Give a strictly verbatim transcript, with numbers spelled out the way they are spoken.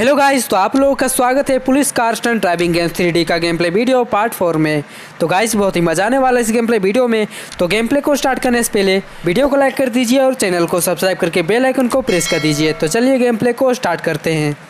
Hello guys, तो आप लोगों का स्वागत है police car stunt driving games three D का game play video part four में। तो गाइस बहुत ही मजा आने वाला इस गेम प्ले वीडियो में। तो गेम प्ले को स्टार्ट करने से पहले वीडियो को लाइक कर दीजिए और चैनल को सब्सक्राइब करके बेल आइकन को प्रेस कर दीजिए। तो चलिए गेम प्ले को स्टार्ट करते हैं।